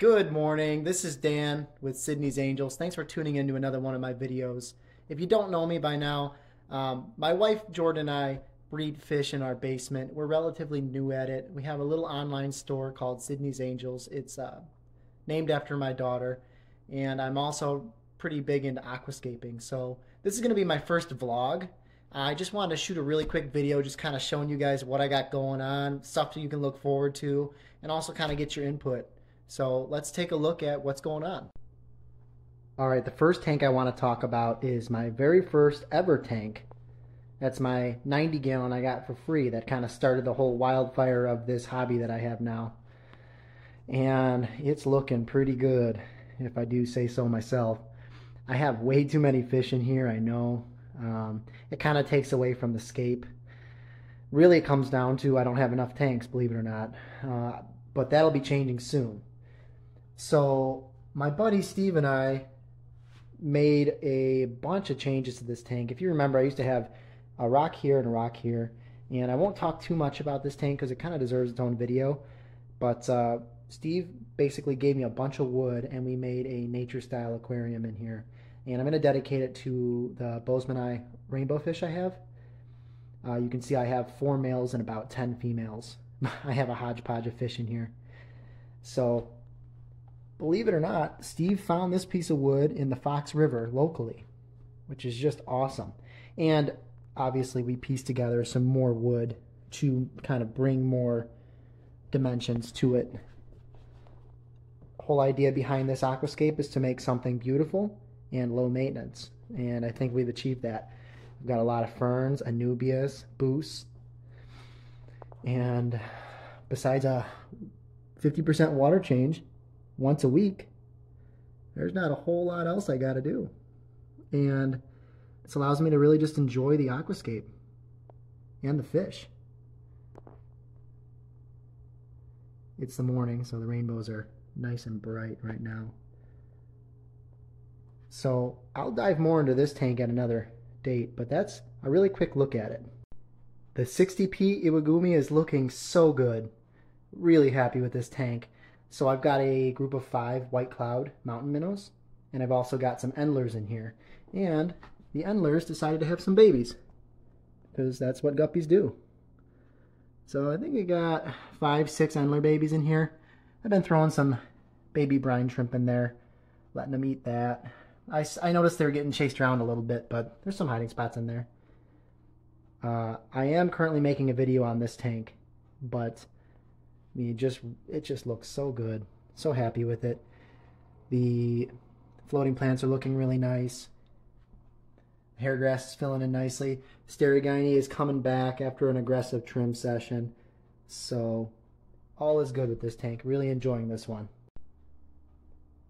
Good morning, this is Dan with Sydney's Angels. Thanks for tuning in to another one of my videos. If you don't know me by now, my wife Jordan and I breed fish in our basement. We're relatively new at it. We have a little online store called Sydney's Angels. It's named after my daughter, and I'm also pretty big into aquascaping. So this is gonna be my first vlog. I just wanted to shoot a really quick video just kind of showing you guys what I got going on, stuff that you can look forward to, and also kind of get your input. So let's take a look at what's going on. All right, the first tank I want to talk about is my very first ever tank. That's my 90 gallon I got for free. That kind of started the whole wildfire of this hobby that I have now. And it's looking pretty good, if I do say so myself. I have way too many fish in here, I know. It kind of takes away from the scape. Really it comes down to I don't have enough tanks, believe it or not, but that'll be changing soon. So my buddy Steve and I made a bunch of changes to this tank. If you remember, I used to have a rock here and a rock here, and I won't talk too much about this tank because it kind of deserves its own video, but Steve basically gave me a bunch of wood and we made a nature style aquarium in here. And I'm going to dedicate it to the Boesemani rainbow fish I have. You can see I have 4 males and about 10 females. I have a hodgepodge of fish in here. So, believe it or not, Steve found this piece of wood in the Fox River locally, which is just awesome. And obviously we pieced together some more wood to kind of bring more dimensions to it. The whole idea behind this aquascape is to make something beautiful and low maintenance, and I think we've achieved that. We've got a lot of ferns, anubias, boosts, and besides a 50% water change once a week, there's not a whole lot else I gotta do, and this allows me to really just enjoy the aquascape and the fish. It's the morning, so the rainbows are nice and bright right now. So I'll dive more into this tank at another date, but that's a really quick look at it. The 60P Iwagumi is looking so good. Really happy with this tank. So I've got a group of 5 white cloud mountain minnows, and I've also got some endlers in here. And the endlers decided to have some babies, because that's what guppies do. So I think we got 5, 6 endler babies in here. I've been throwing some baby brine shrimp in there, letting them eat that. I noticed they were getting chased around a little bit, but there's some hiding spots in there. I am currently making a video on this tank, but it just looks so good. So happy with it. The floating plants are looking really nice. Hairgrass is filling in nicely. Sterigyne is coming back after an aggressive trim session. So all is good with this tank. Really enjoying this one.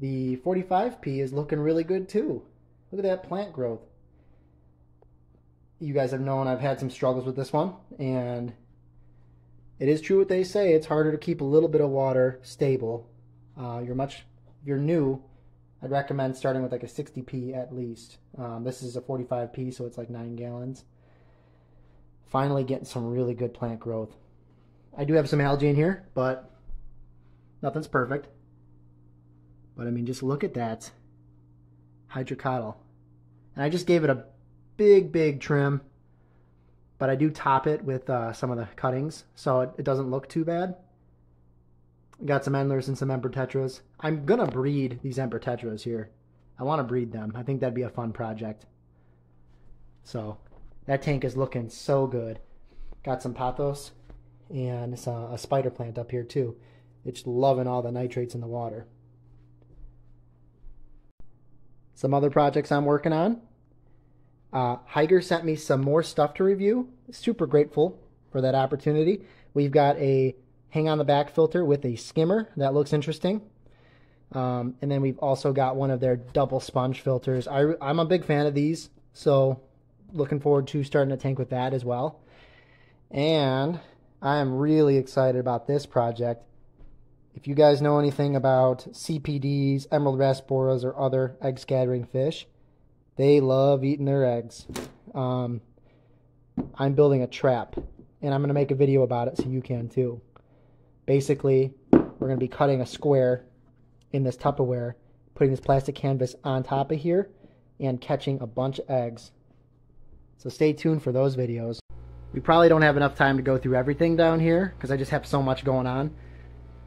The 45P is looking really good too. Look at that plant growth. You guys have known I've had some struggles with this one, and it is true what they say, it's harder to keep a little bit of water stable. If you're new, I'd recommend starting with like a 60P at least. This is a 45P, so it's like 9 gallons. Finally getting some really good plant growth. I do have some algae in here, but nothing's perfect. But I mean, just look at that hydrocotyle. And I just gave it a big trim, but I do top it with some of the cuttings, so it doesn't look too bad. Got some endlers and some ember tetras. I'm gonna breed these ember tetras here. I want to breed them. I think that'd be a fun project. So that tank is looking so good. Got some pothos and a spider plant up here too. It's loving all the nitrates in the water. Some other projects I'm working on. Higer sent me some more stuff to review. Super grateful for that opportunity. We've got a hang on the back filter with a skimmer. That looks interesting. And then we've also got one of their double sponge filters. I'm a big fan of these, so looking forward to starting a tank with that as well. And I am really excited about this project. If you guys know anything about CPDs, Emerald Rasboras, or other egg scattering fish, they love eating their eggs. I'm building a trap, and I'm going to make a video about it so you can too. Basically, we're going to be cutting a square in this Tupperware, putting this plastic canvas on top of here and catching a bunch of eggs. So stay tuned for those videos. We probably don't have enough time to go through everything down here because I just have so much going on.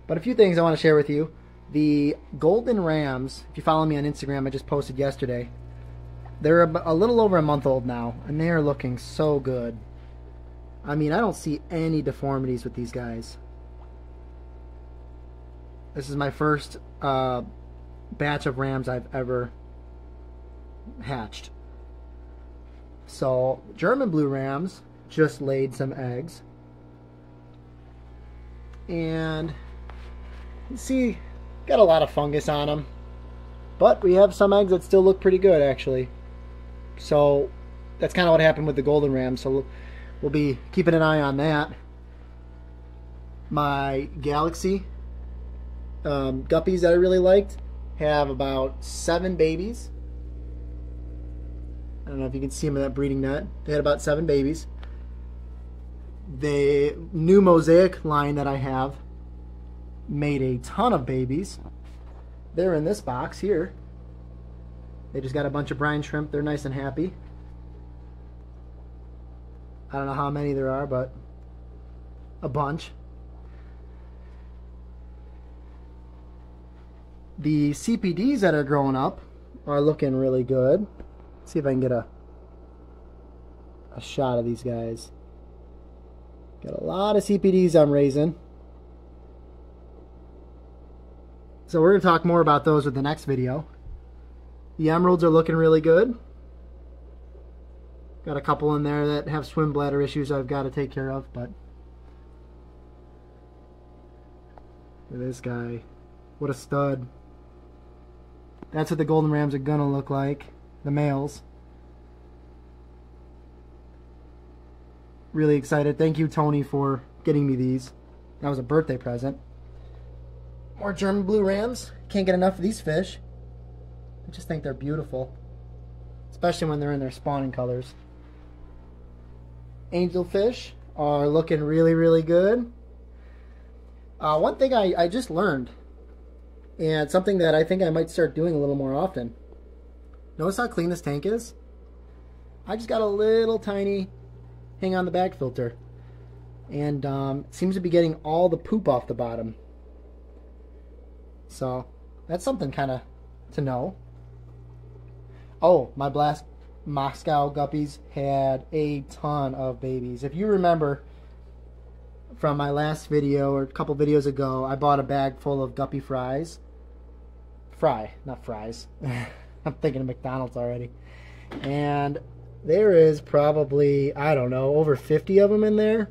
But a few things I want to share with you. The Golden Rams, if you follow me on Instagram, I just posted yesterday. They're a little over a month old now, and they are looking so good. I mean, I don't see any deformities with these guys. This is my first batch of rams I've ever hatched. So, German blue rams just laid some eggs. And you see, got a lot of fungus on them. But we have some eggs that still look pretty good, actually. So, that's kind of what happened with the golden rams. So, we'll be keeping an eye on that. My Galaxy Guppies that I really liked have about 7 babies. I don't know if you can see them in that breeding net. They had about 7 babies. The new Mosaic line that I have made a ton of babies. They're in this box here. They just got a bunch of brine shrimp. They're nice and happy. I don't know how many there are, but a bunch. The CPDs that are growing up are looking really good. Let's see if I can get a shot of these guys. Got a lot of CPDs I'm raising. So we're going to talk more about those with the next video. The emeralds are looking really good. Got a couple in there that have swim bladder issues I've got to take care of, but look at this guy. What a stud. That's what the golden rams are going to look like, the males. Really excited. Thank you, Tony, for getting me these. That was a birthday present. More German blue rams. Can't get enough of these fish. I just think they're beautiful. Especially when they're in their spawning colors. Angelfish are looking really, really good. One thing I just learned, and something that I think I might start doing a little more often. Notice how clean this tank is? I just got a little tiny hang on the back filter. And it seems to be getting all the poop off the bottom. So that's something kind of to know. Oh, my Blast Moscow guppies had a ton of babies. If you remember from my last video or a couple videos ago, I bought a bag full of guppy fries. Fry, not fries. I'm thinking of McDonald's already. And there is probably, I don't know, over 50 of them in there.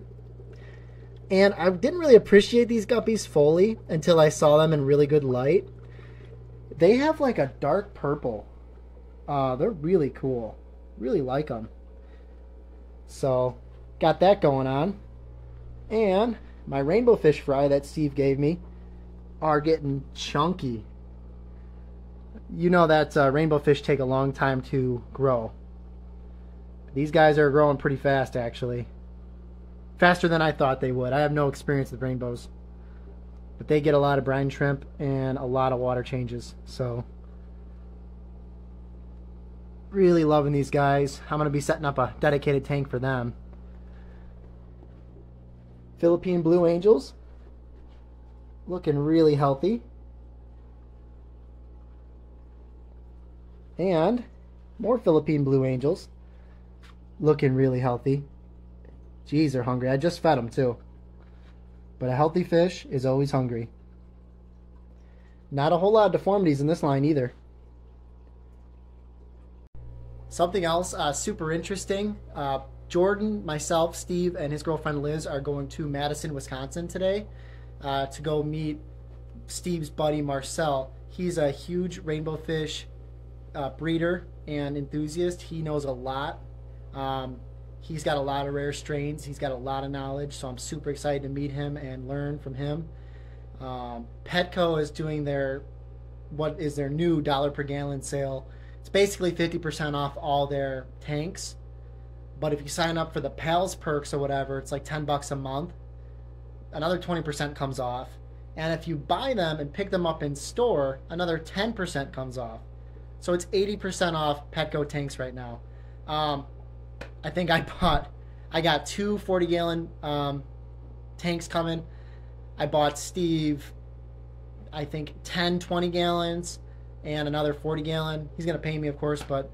And I didn't really appreciate these guppies fully until I saw them in really good light. They have like a dark purple. They're really cool. Really like them. So, got that going on. And my rainbow fish fry that Steve gave me are getting chunky. You know that rainbow fish take a long time to grow. These guys are growing pretty fast, actually. Faster than I thought they would. I have no experience with rainbows. But they get a lot of brine shrimp and a lot of water changes. So, really loving these guys. I'm going to be setting up a dedicated tank for them. Philippine blue angels. Looking really healthy. And more Philippine blue angels. Looking really healthy. Geez, they're hungry. I just fed them, too. But a healthy fish is always hungry. Not a whole lot of deformities in this line, either. Something else super interesting. Jordan, myself, Steve, and his girlfriend Liz are going to Madison, Wisconsin today to go meet Steve's buddy, Marcel. He's a huge rainbow fish breeder and enthusiast. He knows a lot. He's got a lot of rare strains. He's got a lot of knowledge, so I'm super excited to meet him and learn from him. Petco is doing their new $1 per gallon sale. It's basically 50% off all their tanks. But if you sign up for the PALS perks or whatever, it's like $10 a month. Another 20% comes off. And if you buy them and pick them up in store, another 10% comes off. So it's 80% off Petco tanks right now. I think I got two 40-gallon tanks coming. I bought Steve, I think, 10 20-gallons and another 40-gallon. He's going to pay me, of course, but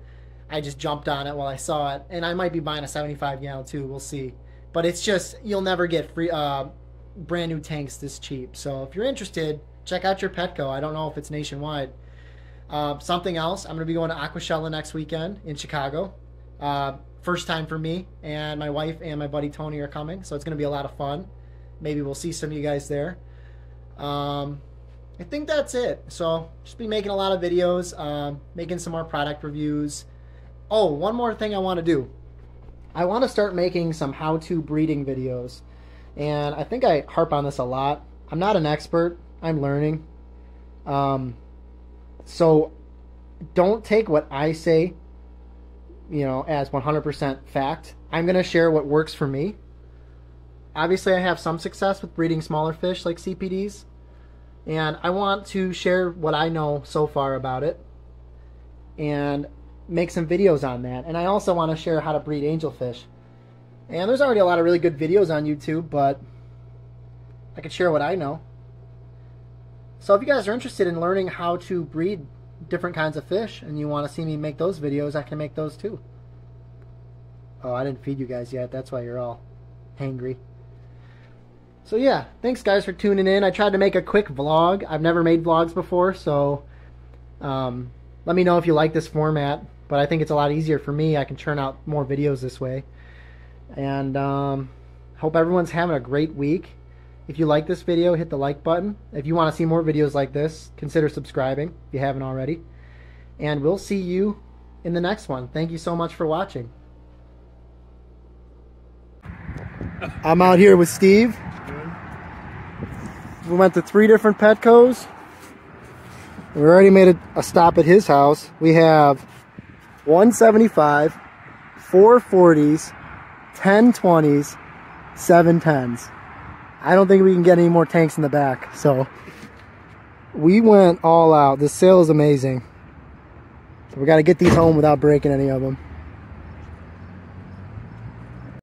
I just jumped on it while I saw it. And I might be buying a 75-gallon, too. We'll see. But it's just, you'll never get free brand new tanks this cheap. So if you're interested, check out your Petco. I don't know if it's nationwide. Something else, I'm going to be going to Aquashella next weekend in Chicago. First time for me, and my wife and my buddy Tony are coming, so it's going to be a lot of fun. Maybe we'll see some of you guys there. I think that's it. So just be making a lot of videos, making some more product reviews. Oh, one more thing I want to do. I want to start making some how-to breeding videos. And I think I harp on this a lot. I'm not an expert. I'm learning. So don't take what I say, you know, as 100% fact. I'm going to share what works for me. Obviously, I have some success with breeding smaller fish like CPDs. And I want to share what I know so far about it and make some videos on that. And I also want to share how to breed angelfish. And there's already a lot of really good videos on YouTube, but I could share what I know. So if you guys are interested in learning how to breed different kinds of fish and you want to see me make those videos, I can make those too. Oh, I didn't feed you guys yet. That's why you're all hangry. So yeah, thanks guys for tuning in. I tried to make a quick vlog. I've never made vlogs before, so let me know if you like this format. But I think it's a lot easier for me. I can churn out more videos this way. And hope everyone's having a great week. If you like this video, hit the like button. If you want to see more videos like this, consider subscribing if you haven't already. And we'll see you in the next one. Thank you so much for watching. I'm out here with Steve. We went to 3 different Petcos. We already made a stop at his house. We have 175, 440s, 1020s, 710s. I don't think we can get any more tanks in the back, so we went all out. This sale is amazing. So we got to get these home without breaking any of them.